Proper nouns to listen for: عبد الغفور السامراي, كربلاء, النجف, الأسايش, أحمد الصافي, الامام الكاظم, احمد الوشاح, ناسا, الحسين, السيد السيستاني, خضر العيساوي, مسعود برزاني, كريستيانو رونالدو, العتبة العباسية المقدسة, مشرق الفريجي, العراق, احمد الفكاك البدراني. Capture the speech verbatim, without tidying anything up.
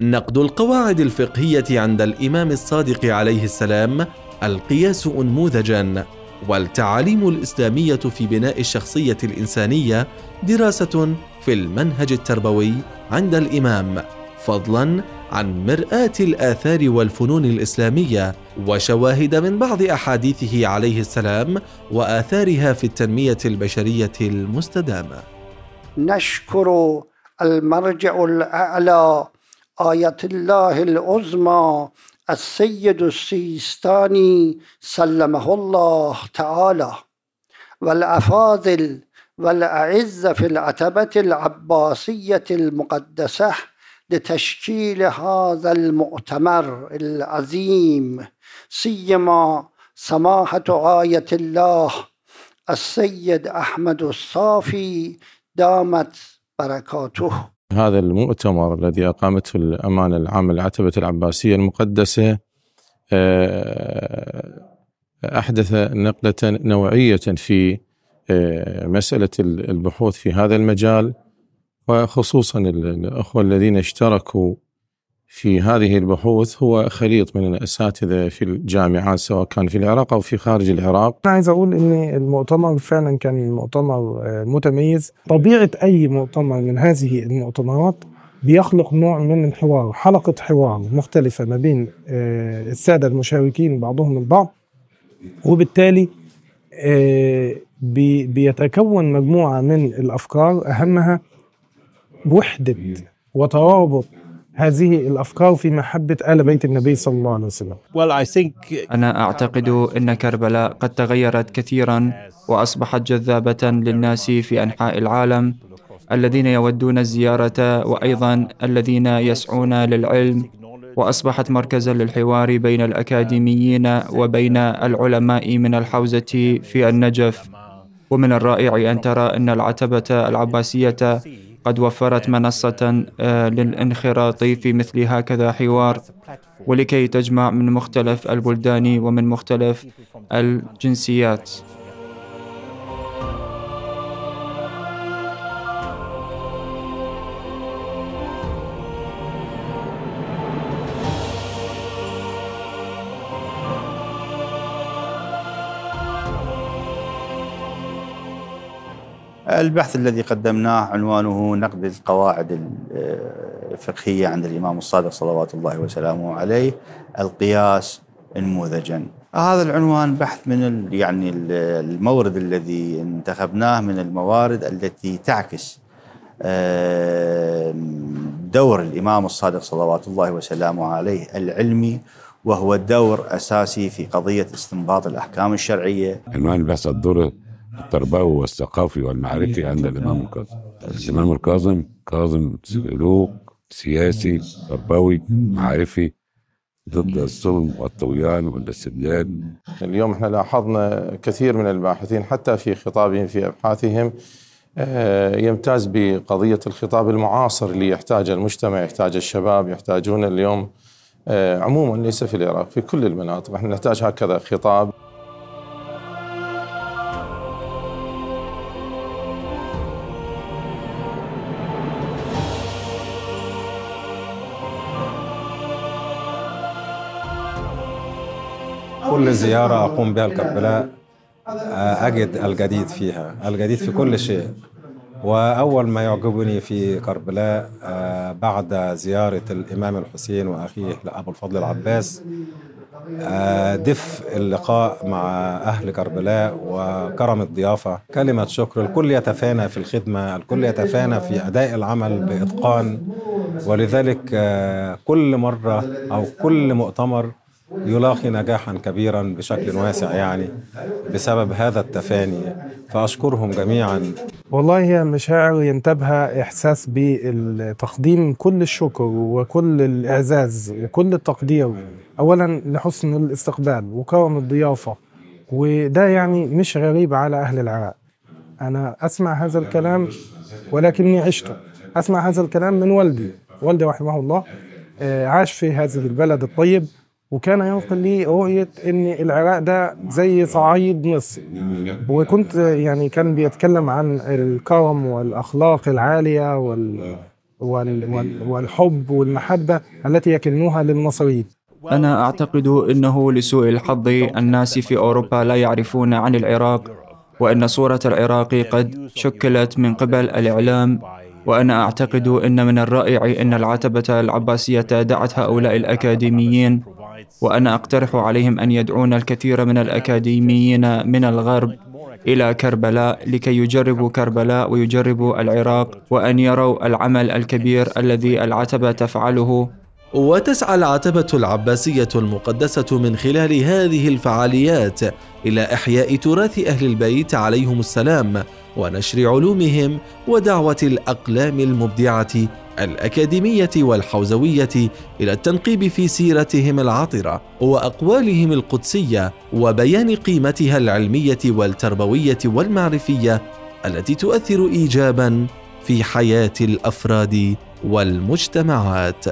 نقد القواعد الفقهية عند الإمام الصادق عليه السلام القياس أنموذجاً، والتعاليم الإسلامية في بناء الشخصية الإنسانية دراسة في المنهج التربوي عند الإمام، فضلاً عن مرآة الآثار والفنون الإسلامية وشواهد من بعض أحاديثه عليه السلام وآثارها في التنمية البشرية المستدامة. نشكر المرجع الأعلى آية الله العظمى السيد السيستاني سلمه الله تعالى والأفاضل والأعز في العتبة العباسية المقدسة لتشكيل هذا المؤتمر العظيم، سيما سماحة آية الله السيد أحمد الصافي دامت بركاته. هذا المؤتمر الذي أقامته الأمانة العامة العتبة العباسية المقدسة أحدث نقلة نوعية في مسألة البحوث في هذا المجال، وخصوصا الأخوة الذين اشتركوا في هذه البحوث هو خليط من الأساتذة في الجامعات سواء كان في العراق أو في خارج العراق. أنا عايز أقول أن المؤتمر فعلا كان مؤتمر متميز. طبيعة أي مؤتمر من هذه المؤتمرات بيخلق نوع من الحوار، حلقة حوار مختلفة ما بين السادة المشاركين بعضهم البعض، وبالتالي بيتكون مجموعة من الأفكار أهمها وحدة وترابط هذه الأفكار في محبة آل بيت النبي صلى الله عليه وسلم. أنا أعتقد أن كربلاء قد تغيرت كثيرا وأصبحت جذابة للناس في أنحاء العالم الذين يودون الزيارة وأيضا الذين يسعون للعلم، وأصبحت مركزا للحوار بين الأكاديميين وبين العلماء من الحوزة في النجف. ومن الرائع أن ترى أن العتبة العباسية قد وفرت منصة للانخراط في مثل هكذا حوار، ولكي تجمع من مختلف البلدان ومن مختلف الجنسيات. البحث الذي قدمناه عنوانه نقد القواعد الفقهية عند الإمام الصادق صلوات الله وسلامه عليه القياس أنموذجاً. هذا العنوان بحث من يعني المورد الذي انتخبناه من الموارد التي تعكس دور الإمام الصادق صلوات الله وسلامه عليه العلمي، وهو دور أساسي في قضية استنباط الأحكام الشرعية. عنوان البحث الدور التربوي والثقافي والمعرفي عند الامام الكاظم. الامام الكاظم كاظم سلوك سياسي تربوي معرفي ضد الظلم والطغيان والاستبداد. اليوم احنا لاحظنا كثير من الباحثين حتى في خطابهم في ابحاثهم يمتاز بقضيه الخطاب المعاصر اللي يحتاجه المجتمع، يحتاج الشباب، يحتاجون اليوم عموما ليس في العراق، في كل المناطق احنا نحتاج هكذا خطاب. كل زيارة أقوم بها لكربلاء أجد الجديد فيها، الجديد في كل شيء. وأول ما يعجبني في كربلاء بعد زيارة الإمام الحسين وأخيه لأبو الفضل العباس دفء اللقاء مع أهل كربلاء وكرم الضيافة، كلمة شكر. الكل يتفانى في الخدمة، الكل يتفانى في أداء العمل بإتقان، ولذلك كل مرة أو كل مؤتمر يلاقي نجاحا كبيرا بشكل واسع يعني بسبب هذا التفاني، فأشكرهم جميعا. والله هي مشاعر ينتبها إحساس بتقديم كل الشكر وكل الإعزاز وكل التقدير، أولا لحسن الاستقبال وكرم الضيافة، وده يعني مش غريب على أهل العراق. أنا أسمع هذا الكلام ولكني عشته، أسمع هذا الكلام من والدي، والدي رحمه الله عاش في هذه البلد الطيب، وكان ينقل لي رؤية ان العراق ده زي صعيد مصر، وكنت يعني كان بيتكلم عن الكرم والاخلاق العالية وال والحب والمحبة التي يكنونها للمصريين. أنا أعتقد أنه لسوء الحظ الناس في أوروبا لا يعرفون عن العراق، وأن صورة العراق قد شكلت من قبل الإعلام، وأنا أعتقد أن من الرائع أن العتبة العباسية دعت هؤلاء الأكاديميين، وأنا أقترح عليهم أن يدعون الكثير من الأكاديميين من الغرب إلى كربلاء لكي يجربوا كربلاء ويجربوا العراق، وأن يروا العمل الكبير الذي العتبة تفعله. وتسعى العتبة العباسية المقدسة من خلال هذه الفعاليات إلى إحياء تراث أهل البيت عليهم السلام ونشر علومهم ودعوة الأقلام المبدعة الأكاديمية والحوزوية إلى التنقيب في سيرتهم العطرة وأقوالهم القدسية وبيان قيمتها العلمية والتربوية والمعرفية التي تؤثر إيجاباً في حياة الأفراد والمجتمعات.